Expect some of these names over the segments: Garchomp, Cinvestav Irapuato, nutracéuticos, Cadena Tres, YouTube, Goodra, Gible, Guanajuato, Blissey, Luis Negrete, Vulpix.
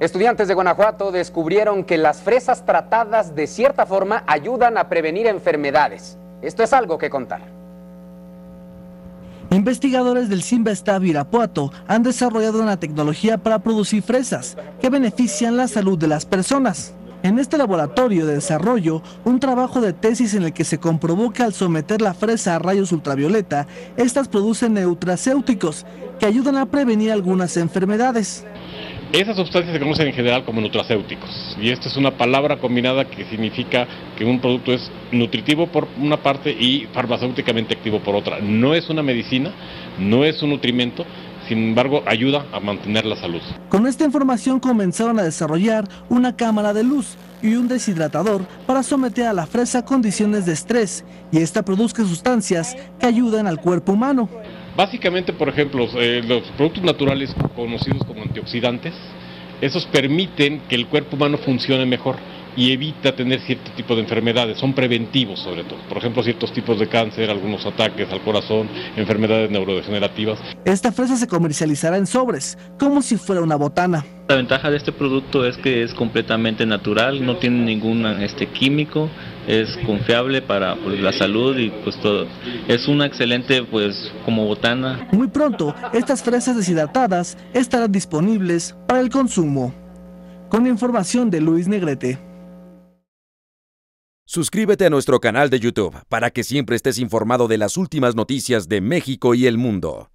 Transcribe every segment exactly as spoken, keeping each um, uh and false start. Estudiantes de Guanajuato descubrieron que las fresas tratadas de cierta forma ayudan a prevenir enfermedades. Esto es algo que contar. Investigadores del Cinvestav Irapuato han desarrollado una tecnología para producir fresas que benefician la salud de las personas. En este laboratorio de desarrollo, un trabajo de tesis en el que se comprobó que al someter la fresa a rayos ultravioleta, estas producen nutracéuticos que ayudan a prevenir algunas enfermedades. Esas sustancias se conocen en general como nutracéuticos, y esta es una palabra combinada que significa que un producto es nutritivo por una parte y farmacéuticamente activo por otra. No es una medicina, no es un nutrimento, sin embargo ayuda a mantener la salud. Con esta información comenzaron a desarrollar una cámara de luz y un deshidratador para someter a la fresa a condiciones de estrés y esta produzca sustancias que ayudan al cuerpo humano. Básicamente, por ejemplo, eh, los productos naturales conocidos como antioxidantes, esos permiten que el cuerpo humano funcione mejor y evita tener cierto tipo de enfermedades, son preventivos sobre todo, por ejemplo ciertos tipos de cáncer, algunos ataques al corazón, enfermedades neurodegenerativas. Esta fresa se comercializará en sobres, como si fuera una botana. La ventaja de este producto es que es completamente natural, no tiene ningún este, químico, es confiable para pues, la salud y pues todo. Es una excelente pues como botana. Muy pronto, estas fresas deshidratadas estarán disponibles para el consumo. Con información de Luis Negrete. Suscríbete a nuestro canal de YouTube para que siempre estés informado de las últimas noticias de México y el mundo.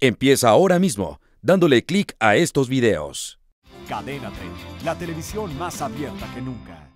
Empieza ahora mismo dándole clic a estos videos. Cadena Tres, la televisión más abierta que nunca.